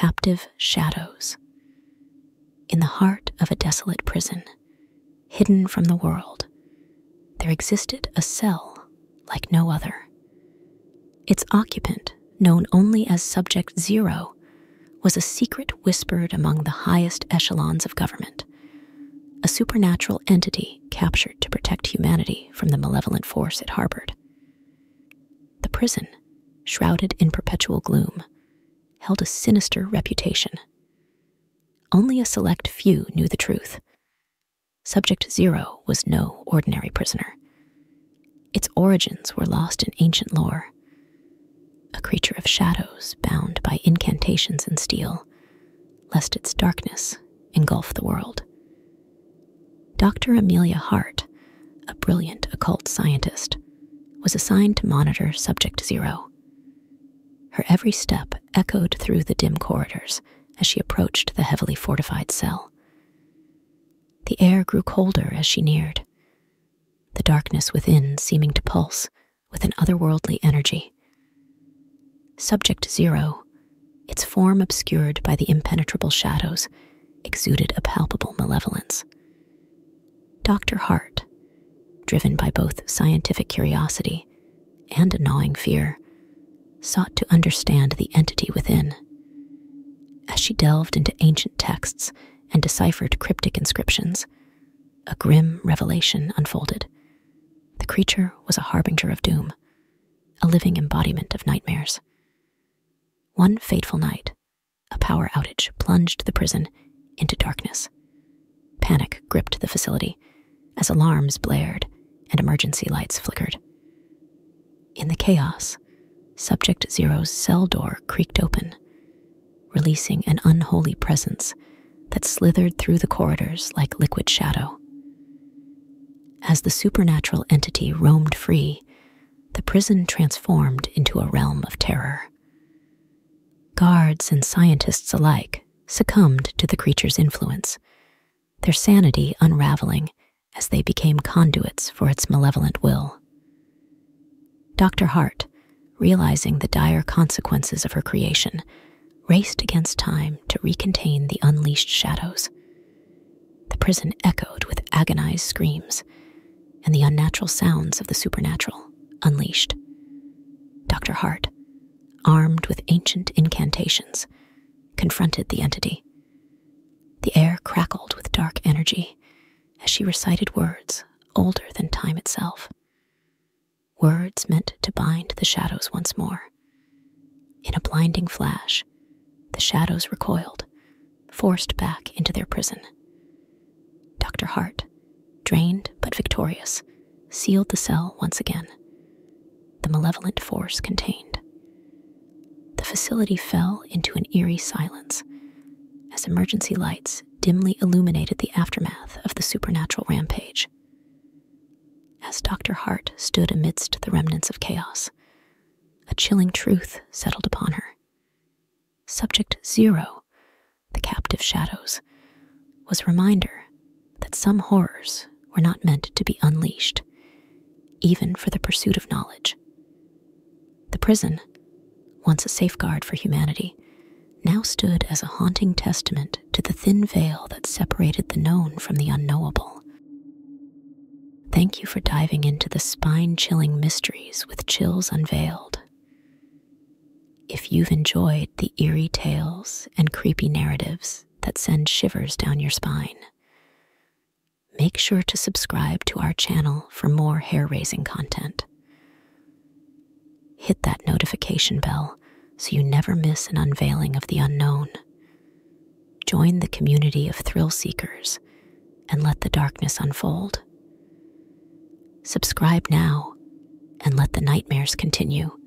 Captive Shadows. In the heart of a desolate prison, hidden from the world, there existed a cell like no other. Its occupant, known only as Subject Zero, was a secret whispered among the highest echelons of government, a supernatural entity captured to protect humanity from the malevolent force it harbored. The prison, shrouded in perpetual gloom, held a sinister reputation. Only a select few knew the truth. Subject Zero was no ordinary prisoner. Its origins were lost in ancient lore. A creature of shadows bound by incantations and steel, lest its darkness engulf the world. Dr. Amelia Hart, a brilliant occult scientist, was assigned to monitor Subject Zero. Her every step echoed through the dim corridors as she approached the heavily fortified cell. The air grew colder as she neared, the darkness within seeming to pulse with an otherworldly energy. Subject Zero, its form obscured by the impenetrable shadows, exuded a palpable malevolence. Dr. Hart, driven by both scientific curiosity and a gnawing fear, sought to understand the entity within. As she delved into ancient texts and deciphered cryptic inscriptions, a grim revelation unfolded. The creature was a harbinger of doom, a living embodiment of nightmares. One fateful night, a power outage plunged the prison into darkness. Panic gripped the facility as alarms blared and emergency lights flickered. In the chaos, Subject Zero's cell door creaked open, releasing an unholy presence that slithered through the corridors like liquid shadow. As the supernatural entity roamed free, the prison transformed into a realm of terror. Guards and scientists alike succumbed to the creature's influence, their sanity unraveling as they became conduits for its malevolent will. Dr. Hart, realizing the dire consequences of her creation, raced against time to recontain the unleashed shadows. The prison echoed with agonized screams and the unnatural sounds of the supernatural unleashed. Dr. Hart, armed with ancient incantations, confronted the entity. The air crackled with dark energy as she recited words older than time itself. Words meant to bind the shadows once more. In a blinding flash, the shadows recoiled, forced back into their prison. Dr. Hart, drained but victorious, sealed the cell once again. The malevolent force contained. The facility fell into an eerie silence as emergency lights dimly illuminated the aftermath of the supernatural rampage. As Dr. Hart stood amidst the remnants of chaos, a chilling truth settled upon her. Subject Zero, the Captive Shadows, was a reminder that some horrors were not meant to be unleashed, even for the pursuit of knowledge. The prison, once a safeguard for humanity, now stood as a haunting testament to the thin veil that separated the known from the unknowable. Thank you for diving into the spine-chilling mysteries with Chills Unveiled. If you've enjoyed the eerie tales and creepy narratives that send shivers down your spine, make sure to subscribe to our channel for more hair-raising content. Hit that notification bell so you never miss an unveiling of the unknown. Join the community of thrill seekers and let the darkness unfold. Subscribe now and let the nightmares continue.